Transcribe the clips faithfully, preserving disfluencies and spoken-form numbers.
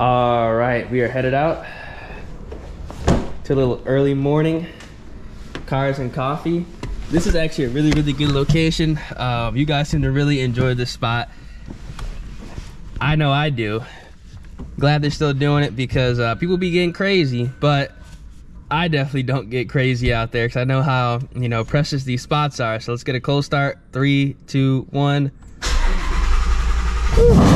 All right, we are headed out to a little early morning cars and coffee. This is actually a really, really good location. Um, you guys seem to really enjoy this spot. I know I do. Glad they're still doing it because uh, people be getting crazy, but I definitely don't get crazy out there because I know how, you know, precious these spots are. So let's get a cold start. Three, two, one. Whew.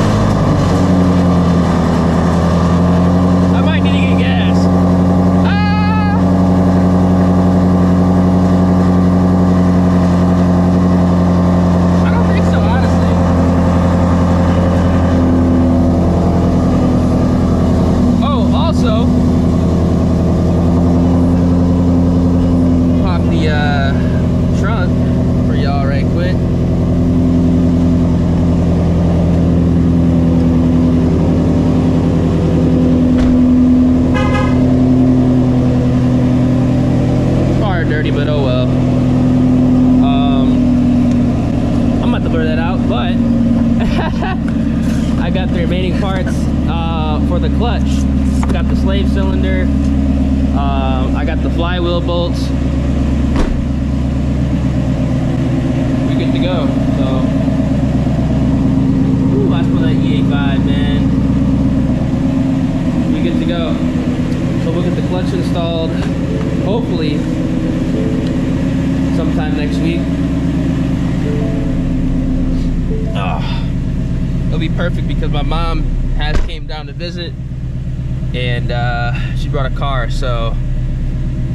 So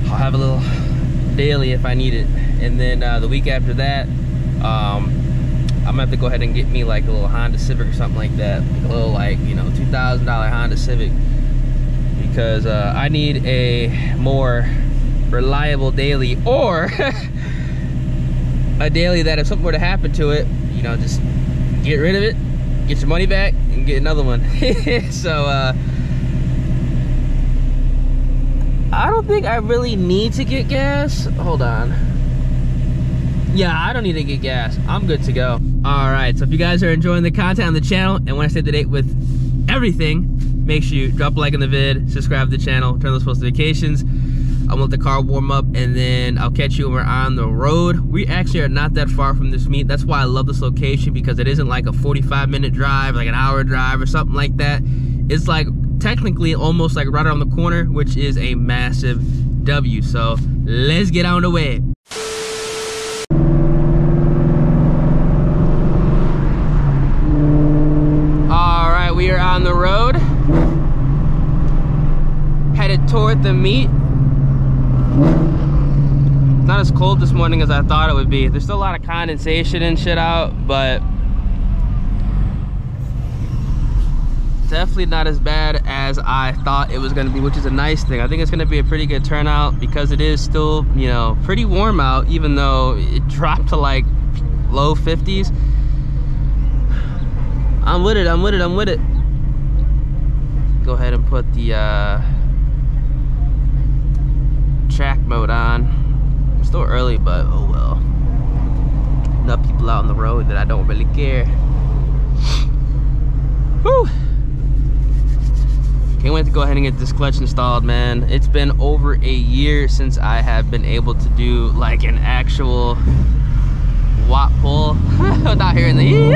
I'll have a little daily if I need it, and then uh, the week after that um, I'm gonna have to go ahead and get me like a little Honda Civic or something like that, like a little, like, you know, two thousand dollar Honda Civic, because uh, I need a more reliable daily, or a daily that if something were to happen to it, you know, just get rid of it, get your money back and get another one. So uh, I don't think I really need to get gas. Hold on. Yeah, I don't need to get gas. I'm good to go. All right, so if you guys are enjoying the content on the channel and want to stay up to date with everything, make sure you drop a like on the vid, subscribe to the channel, turn those post notifications. I'm gonna let the car warm up and then I'll catch you when we're on the road. We actually are not that far from this meet. That's why I love this location, because it isn't like a forty-five minute drive, like an hour drive or something like that. It's like technically almost like right around the corner, which is a massive W. So let's get on the way. All right, we are on the road, headed toward the meet. It's not as cold this morning as I thought it would be. There's still a lot of condensation and shit out, but definitely not as bad as I thought it was gonna be, which is a nice thing. I think it's gonna be a pretty good turnout because it is still, you know, pretty warm out, even though it dropped to like low fifties. I'm with it, I'm with it, I'm with it. Go ahead and put the uh, track mode on. It's still early, but oh well. Enough people out on the road that I don't really care. Whew. Can't wait to go ahead and get this clutch installed, man. It's been over a year since I have been able to do like an actual W A P pull without hearing the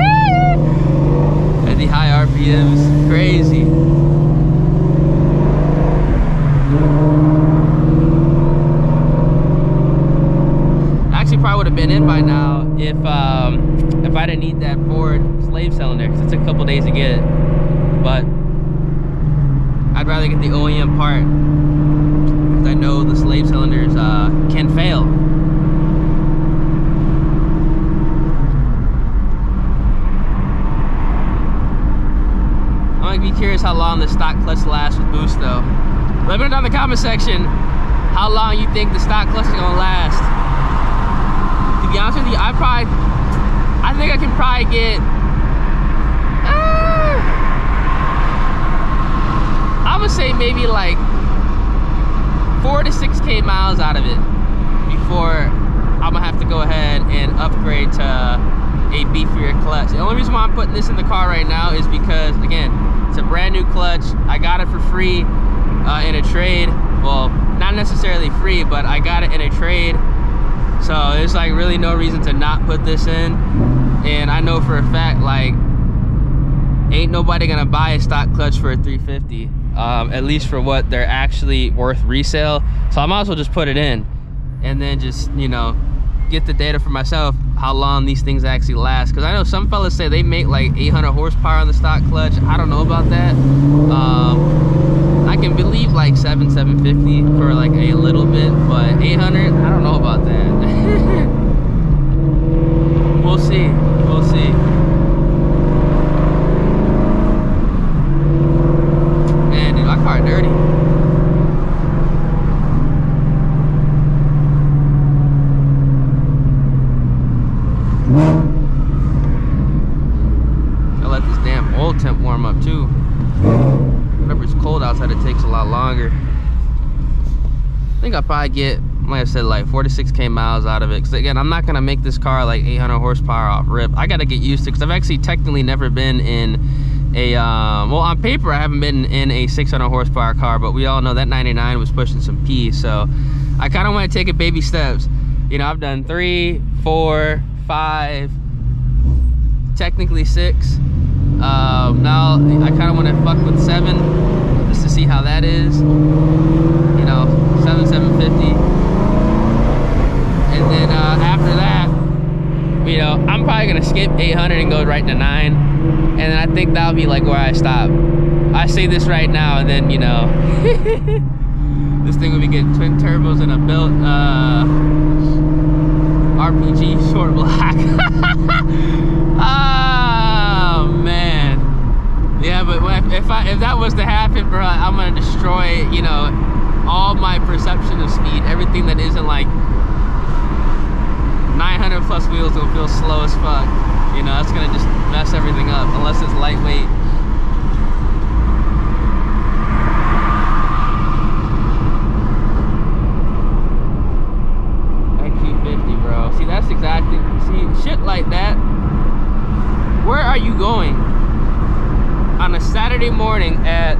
at the high R P Ms. Crazy. I actually probably would have been in by now if um, if I didn't need that Ford slave cylinder, because it took a couple days to get it, but I'd rather get the O E M part, because I know the slave cylinders uh, can fail. I'm gonna be curious how long the stock clutch lasts with boost though. Let me know down in the comment section how long you think the stock clutch is gonna last. To be honest with you, I probably, I think I can probably get, I would say maybe like four to six K miles out of it before I'm gonna have to go ahead and upgrade to a beefier clutch. The only reason why I'm putting this in the car right now is because, again, It's a brand new clutch. I got it for free uh, in a trade. Well, not necessarily free, but I got it in a trade. So there's like really no reason to not put this in. And I know for a fact, like, ain't nobody gonna buy a stock clutch for a three fifty, um, at least for what they're actually worth resale. So I might as well just put it in and then just, you know, get the data for myself, how long these things actually last. Because I know some fellas say they make like eight hundred horsepower on the stock clutch. I don't know about that. um, I can believe like seven, seven fifty for like a little bit, but eight hundred, I don't know about that. We'll see, we'll see. Man, dude, my car dirty. Longer. I think I'll probably get, like I said, like four to six K miles out of it. Because again, I'm not gonna make this car like eight hundred horsepower off rip. I gotta get used to, because I've actually technically never been in a um, well, on paper I haven't been in a six hundred horsepower car, but we all know that ninety-nine was pushing some P. So I kind of want to take it baby steps. You know, I've done three, four, five, technically six. Um, now I kind of want to fuck with seven. To see how that is, you know, seven, seven fifty, and then uh, after that, you know, I'm probably gonna skip eight hundred and go right to nine, and then I think that'll be like where I stop. I say this right now, and then, you know, this thing will be getting twin turbos and a built uh, R P G short block. Ah, oh, man. Yeah, but if I if that was to happen, bro, I'm gonna destroy, you know, all my perception of speed. Everything that isn't like nine hundred plus wheels will feel slow as fuck. You know, it's gonna just mess everything up unless it's lightweight. That Q fifty, bro. See, that's exactly. See, shit like that. Where are you going? On a Saturday morning at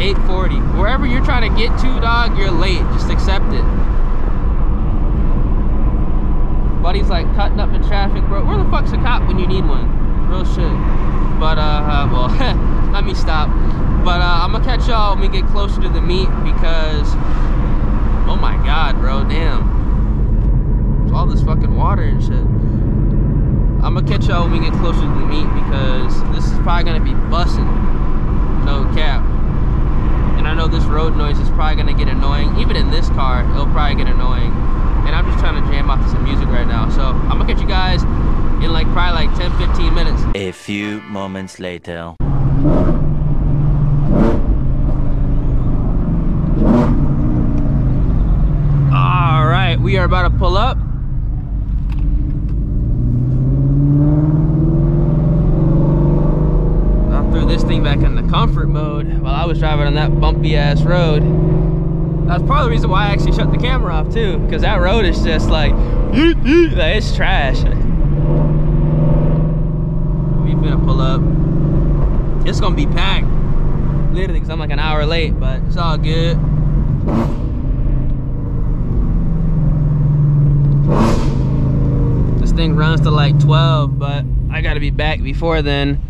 eight forty, wherever you're trying to get to, dog, you're late. Just accept it. Buddy's like cutting up in traffic, bro. Where the fuck's a cop when you need one? Real shit. But uh, well, let me stop. But uh, I'm gonna catch y'all when we get closer to the meet, because oh my god, bro, damn, it's all this fucking water and shit. I'm gonna catch y'all when we get closer to the meet, because this is probably gonna be busting, no cap. And I know this road noise is probably gonna get annoying. Even in this car, it'll probably get annoying. And I'm just trying to jam off to some music right now. So I'm gonna catch you guys in like probably like ten, fifteen minutes. A few moments later. All right, we are about to pull up. Back in the comfort mode while I was driving on that bumpy ass road. That's probably the reason why I actually shut the camera off too, because that road is just like, eep, eep, like it's trash. We finna pull up. It's gonna be packed. Literally, because I'm like an hour late, but it's all good. This thing runs to like twelve, but I gotta be back before then.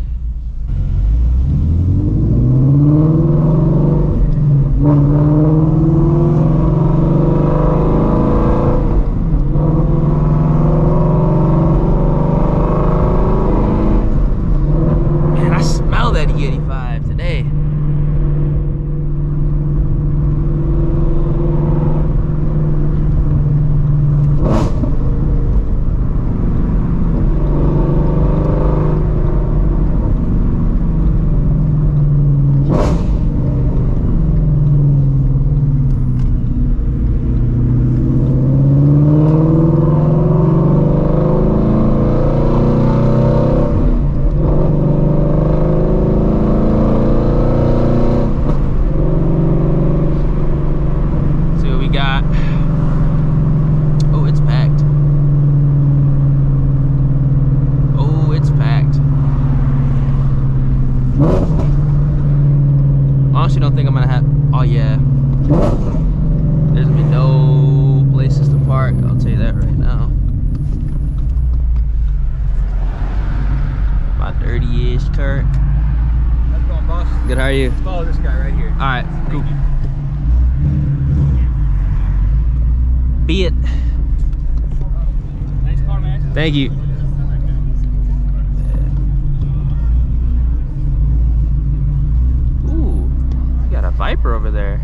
actually don't think I'm gonna have, oh yeah, there's gonna be no places to park, I'll tell you that right now. My dirty-ish Kurt. How's it going, boss? Good, how are you? Follow this guy right here. Alright, cool. Be it. Nice car, man. Thank you. Viper over there.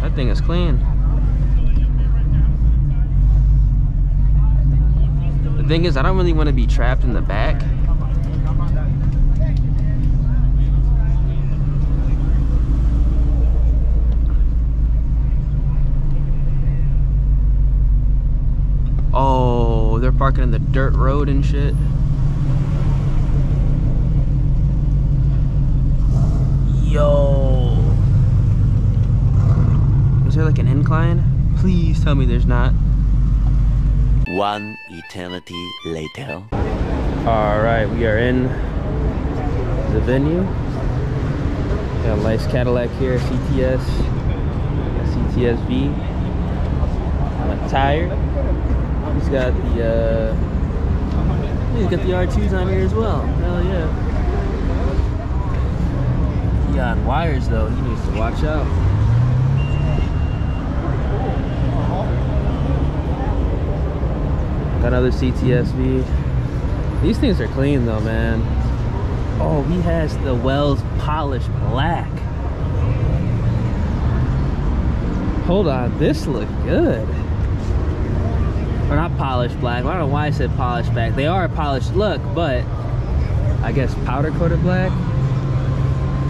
That thing is clean. The thing is, I don't really want to be trapped in the back. Oh, they're parking in the dirt road and shit. Yo. Is there like an incline? Please tell me there's not. One eternity later. Alright, we are in the venue. Got a nice Cadillac here, C T S. C T S V. I'm tired. He's got the uh, he's got the R twos on here as well. Hell yeah. He on wires though, he needs to watch out. Got another C T S V. These things are clean though, man. Oh, he has the Welds polished black. Hold on, this looks good. Or not polished black. I don't know why I said polished black. They are a polished look, but I guess powder coated black.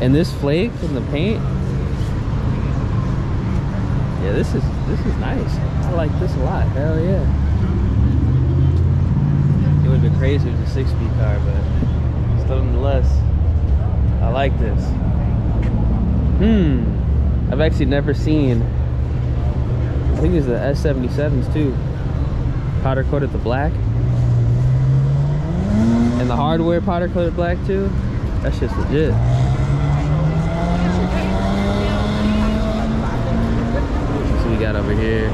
And this flake from the paint. Yeah, this is this is nice. I like this a lot. Hell yeah. It would have been crazy if it was a six-speed car, but still nonetheless, I like this. Hmm, I've actually never seen, I think there's the S seventy-sevens too, powder coated the black, and the hardware powder coated black too. That shit's legit. That's what we got over here.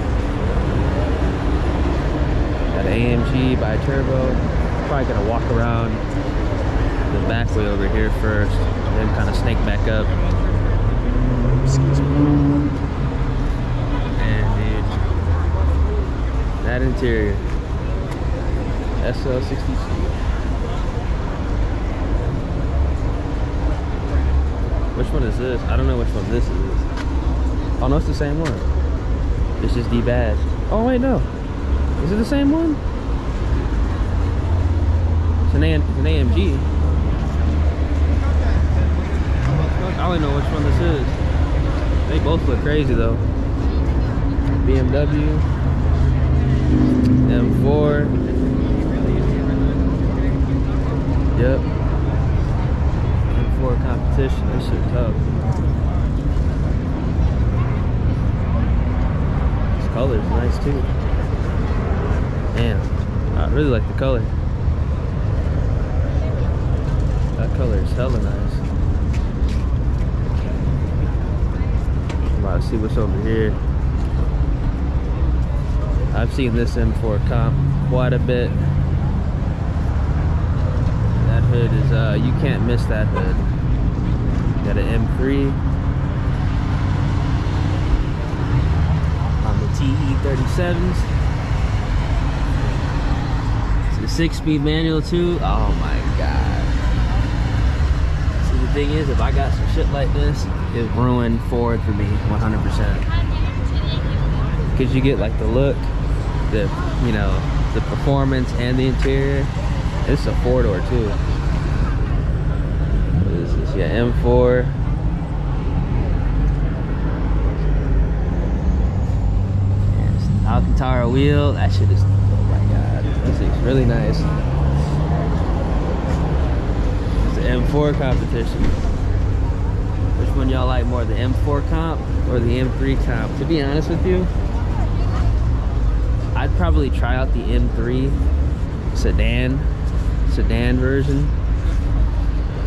A M G by Turbo. Probably gonna walk around the back way over here first, then kind of snake back up. Excuse me. And dude, that interior. S L sixty-two. Which one is this? I don't know which one this is. Oh no, it's the same one. This is debadged. Oh wait, no. Is it the same one? It's an, A it's an A M G. I don't know which one this is. They both look crazy though. B M W. M four. Yep. M four competition. That shit's tough. This color's nice too. Damn, I really like the color. That color is hella nice. I'm about to see what's over here. I've seen this M four comp quite a bit. That hood is, uh, you can't miss that hood. Got an M three. On the T E thirty-sevens. Six-speed manual too. Oh my god. See, the thing is, if I got some shit like this, it ruined Ford for me one hundred percent, because you get like the look, the, you know, the performance and the interior. It's a four-door too. What is this? Yeah, M four. Yes, Alcantara wheel. That shit is, it's really nice. It's the M four competition. Which one y'all like more, the M four comp or the M three comp? To be honest with you, I'd probably try out the M three sedan, sedan version.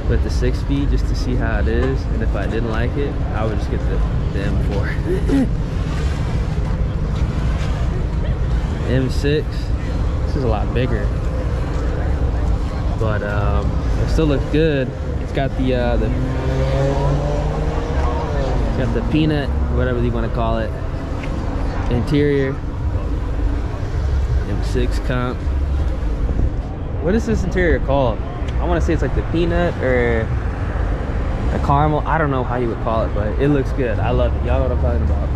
with the six speed just to see how it is, and if I didn't like it, I would just get the, the M four. M six, this is a lot bigger, but um, it still looks good. It's got the uh, the it's got the peanut, whatever you want to call it, interior. M six comp. What is this interior called? I want to say it's like the peanut or the caramel. I don't know how you would call it, but it looks good. I love it. Y'all know what I'm talking about.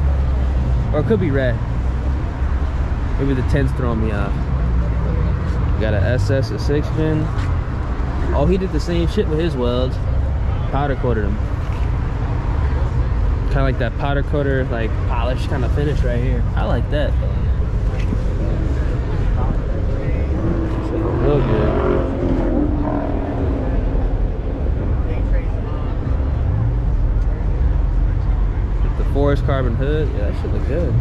Or it could be red. Maybe the tent's throwing me off. We got an S S, a six pin. Oh, he did the same shit with his Welds. Powder coated him. Kind of like that powder coater, like polish kind of finish right here. I like that. Real good. Forest carbon hood, yeah, that should look good.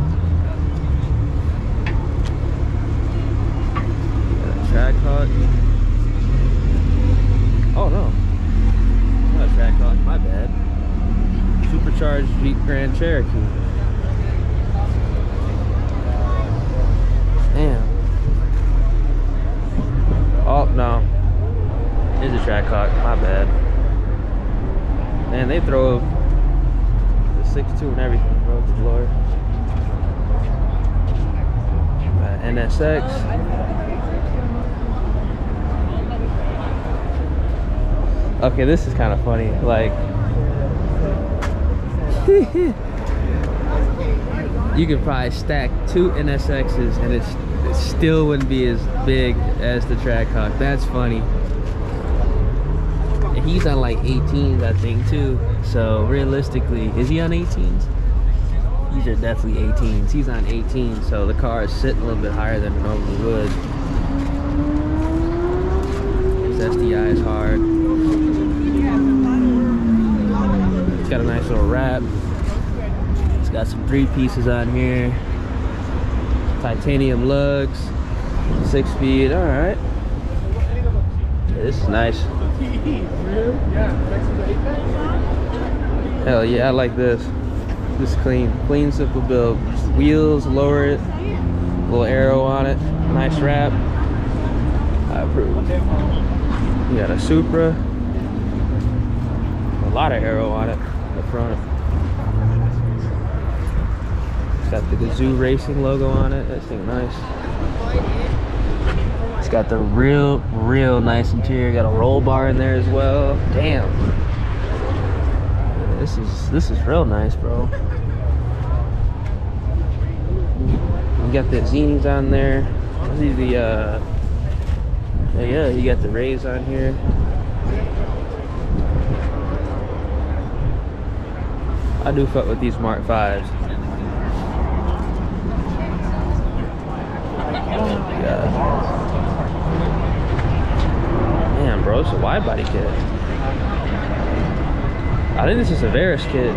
Trackhawk. Oh no, not Trackhawk, my bad. Supercharged Jeep Grand Cherokee. Damn. Oh no, it's a Trackhawk, my bad. Man, they throw a six two and everything, bro. Good lord. Uh, N S X. Okay, this is kind of funny. Like, you could probably stack two N S X's and it's, it still wouldn't be as big as the Trackhawk. That's funny. He's on like eighteens, I think, too. So realistically, is he on eighteens? These are definitely eighteens. He's on eighteen, so the car is sitting a little bit higher than it normally would. His S D I is hard. It's got a nice little wrap. It's got some three pieces on here. Titanium lugs, six speed. All right. Yeah, this is nice. Hell yeah, I like this. This clean, clean, simple build. Wheels, lower it, little arrow on it, nice wrap. I approve. You got a Supra, a lot of arrow on it, the front. It's got the Gazoo Racing logo on it. That's nice. Got the real, real nice interior. Got a roll bar in there as well. Damn, this is this is real nice, bro. You got the Zini's on there. I see the uh, yeah, you got the Rays on here. I do fuck with these Mark fives. Yeah. Bro, it's a wide body kit. I think this is a Varus kit.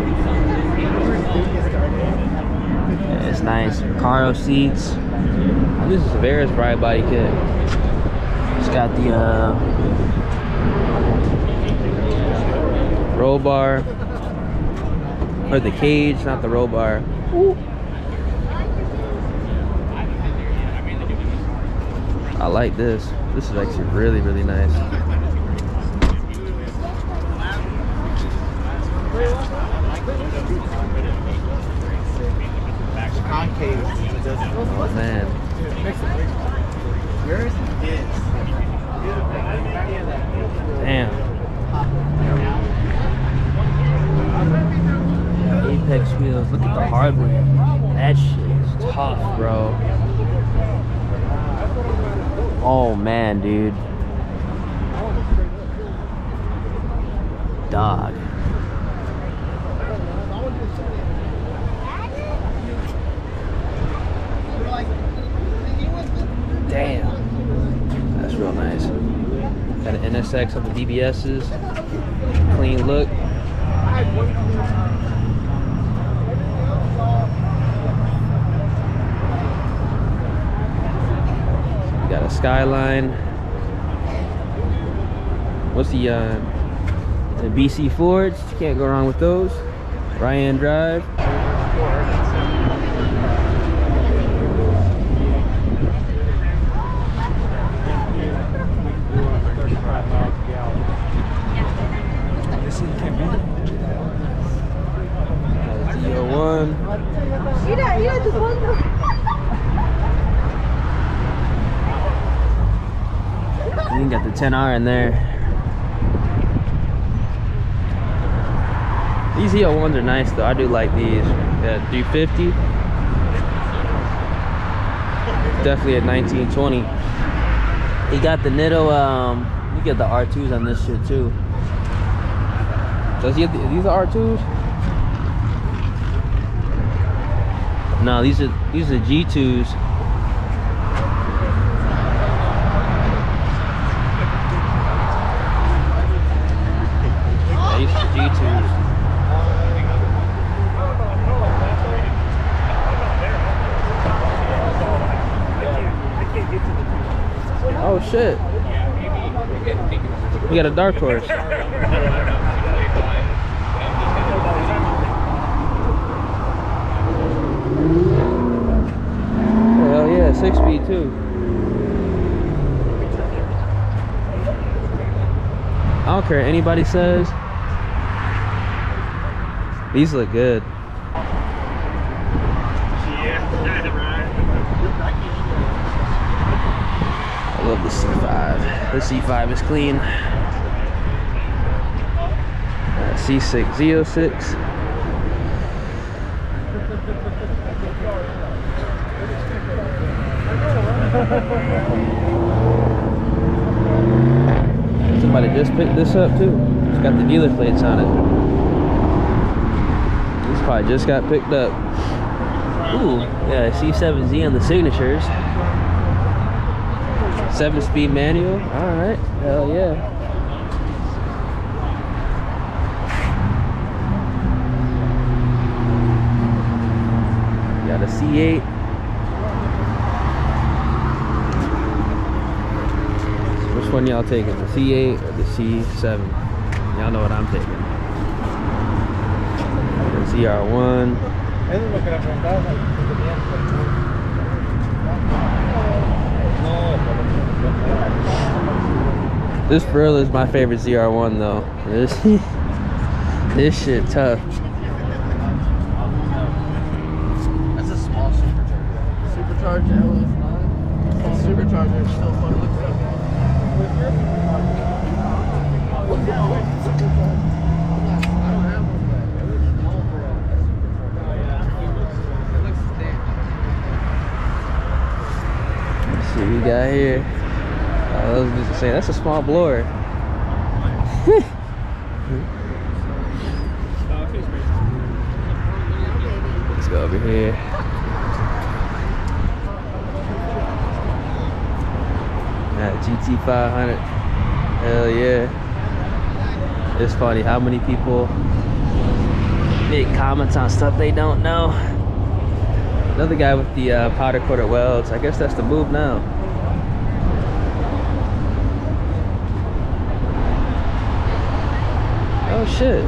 Yeah, it's nice. Caro seats. I think this is a Varus wide body kit. It's got the uh, roll bar, or the cage, not the roll bar. Ooh. I like this. This is actually really, really nice. Oh, man. Damn. Apex wheels. Look at the hardware. That shit is tough, bro. Oh man, dude. Dog. Damn. That's real nice. Got an N S X on the D B S's. Clean look. Got a Skyline. What's the uh The B C Fords, can't go wrong with those. Ryan Drive. You got the ten R in there. These E O ones are nice though. I do like these. That three fifty. Definitely a nineteen twenty. You got the Nitto. Um, you get the R twos on this shit too. Does he get the, these are R twos? No, these are these are G twos. Oh shit. We got a dark horse. Hell yeah, six speed too. I don't care what anybody says. These look good. I love the C five. The C five is clean. Uh, C six, Z oh six. Somebody just picked this up too. It's got the dealer plates on it. This probably just got picked up. Ooh, yeah, C seven Z on the signatures. Seven speed manual, alright, hell yeah. Got a C eight. So which one y'all taking? The C eight or the C seven? Y'all know what I'm taking. The Z R one. This for real is my favorite Z R one though. This, this shit tough. That's a small supercharger. Supercharged L F nine. Supercharger is still fun to look at. Let's see what we got here. I was just saying, that's a small blower. Let's go over here. That G T five hundred. Hell yeah. It's funny how many people make comments on stuff they don't know. Another guy with the uh, powder coated welds. I guess that's the move now. Oh shit.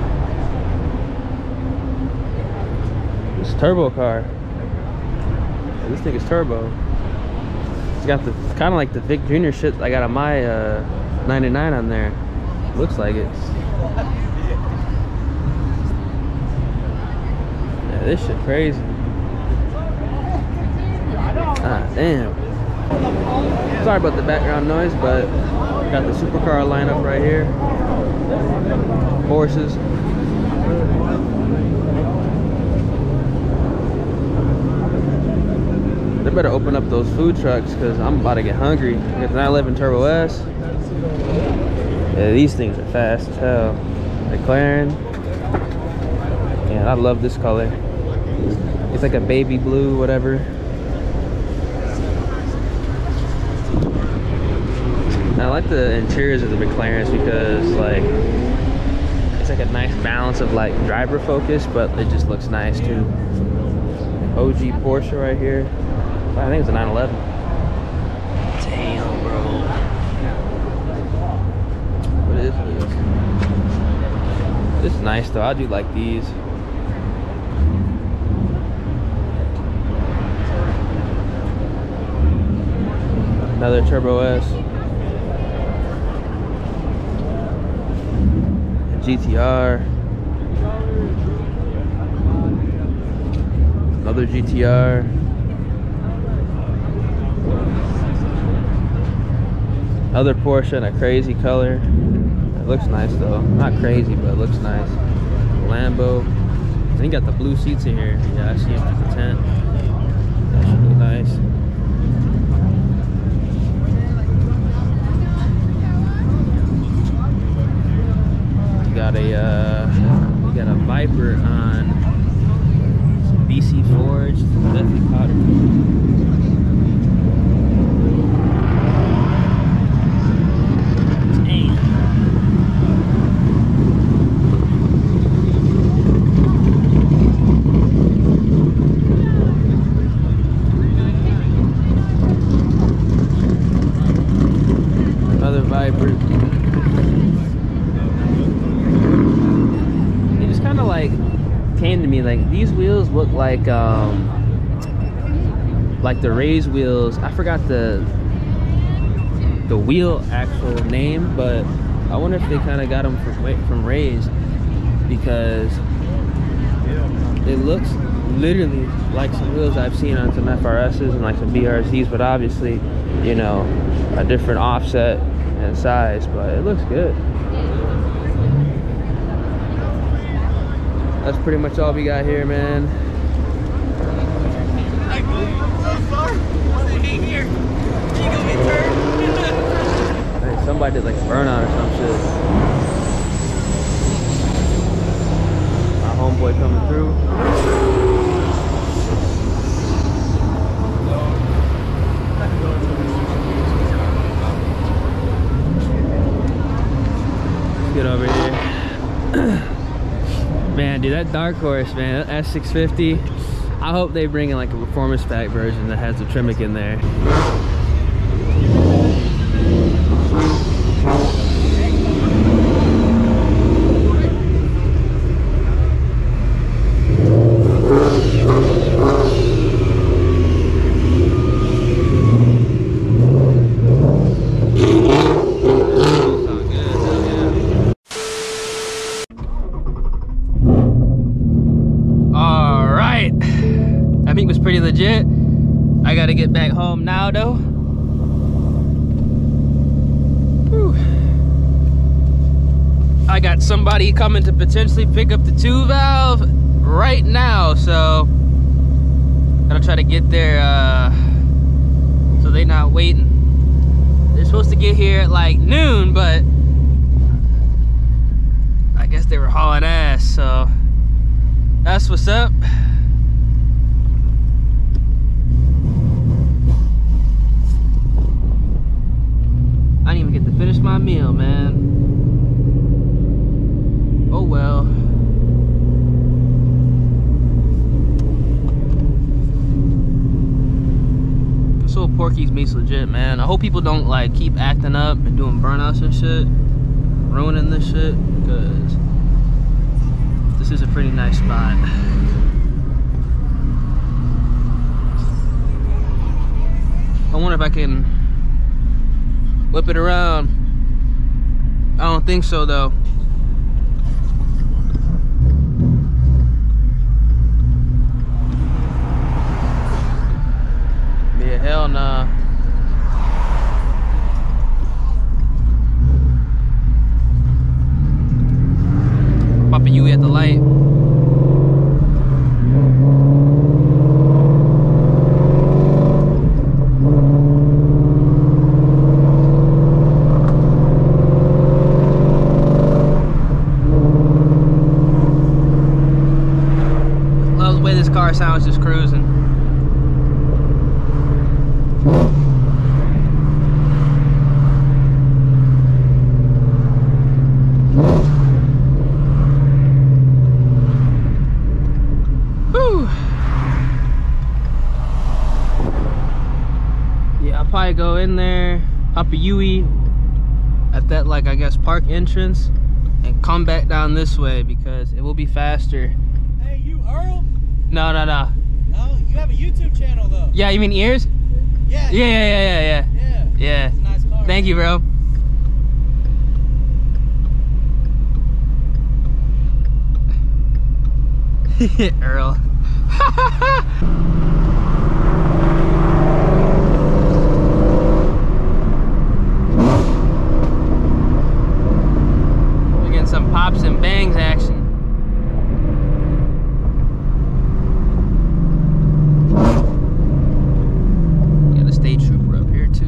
This turbo car. Yeah, this thing is turbo. It's got the kind of like the Vic Junior shit I got on my uh, ninety-nine on there. Looks like it. Yeah, this shit crazy. Ah, damn. Sorry about the background noise, but got the supercar lineup right here. Horses. They better open up those food trucks because I'm about to get hungry. We got the nine eleven Turbo S. Yeah, these things are fast as hell. McLaren. Yeah, I love this color. It's like a baby blue, whatever. I like the interiors of the McLarens because like it's like a nice balance of like driver focus, but it just looks nice too. O G Porsche right here. I think it's a nine eleven. Damn, bro. What is this? This is nice though. I do like these. Another Turbo S. A G T R. Another G T R. Another Porsche in a crazy color. It looks nice though. Not crazy, but it looks nice. Lambo. Then you got the blue seats in here. Yeah, I see them at the tent. That should look nice. Got a uh, we got a Viper on B C forged, definitely powder. Another Viper. Came to me like these wheels look like um like the Rays wheels. I forgot the the wheel actual name, but I wonder if they kind of got them from from Rays, because it looks literally like some wheels I've seen on some F R Ss and like some B R Zs, but obviously, you know, a different offset and size, but it looks good. That's pretty much all we got here, man. I moved so far. What's it here? You gonna get turned? Somebody did like a burnout or some shit. My homeboy coming through. Let's get over here. Man, dude, that dark horse, man, that S six fifty. I hope they bring in like a performance pack version that has the Tremec in there. I got somebody coming to potentially pick up the two valve right now, so I'm gonna try to get there uh, so they're not waiting. They're supposed to get here at like noon, but I guess they were hauling ass, so that's what's up. I didn't even get to finish my meal, man. Oh well. This old Porky's meat's legit, man. I hope people don't like keep acting up and doing burnouts and shit, ruining this shit, because this is a pretty nice spot. I wonder if I can whip it around. I don't think so though. Yeah, hell nah. Popping you at the light. Sounds just cruising. Whew. Yeah, I'll probably go in there, up a U E at that, like, I guess, park entrance, and come back down this way because it will be faster. Hey, you Earl? No, no, no. No, you have a YouTube channel though. Yeah, you mean Ears? Yeah. Yeah, yeah, yeah, yeah. Yeah. Yeah. Yeah. It's a nice car. Thank you, bro. Earl. We're getting some pops and bangs action. Got a state trooper up here too.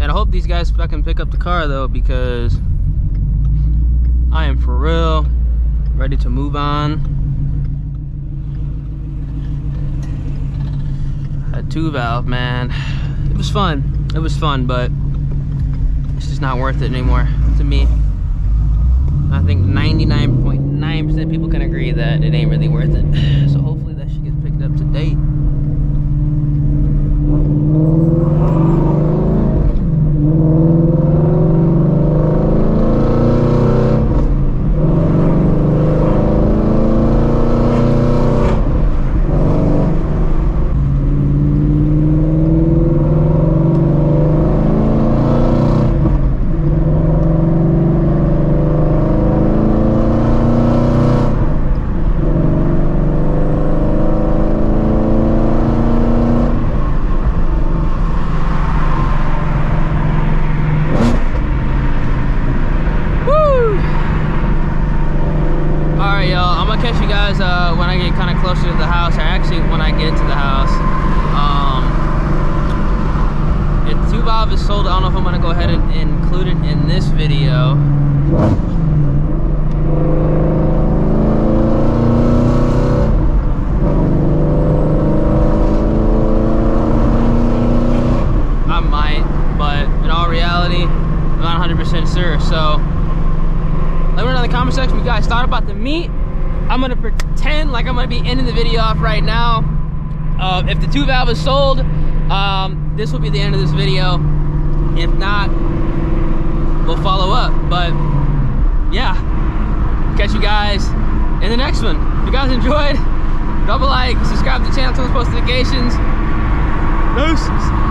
And I hope these guys fucking pick up the car though, because I am for real ready to move on. A two valve, man. It was fun. It was fun, but it's just not worth it anymore to me. I think ninety-nine point nine percent of people can agree that it ain't really worth it. So hopefully that shit gets picked up today. Right now, uh, if the two valve is sold, um, this will be the end of this video. If not, we'll follow up. But yeah, catch you guys in the next one. If you guys enjoyed, drop a like, subscribe to the channel, turn on post notifications. Peace.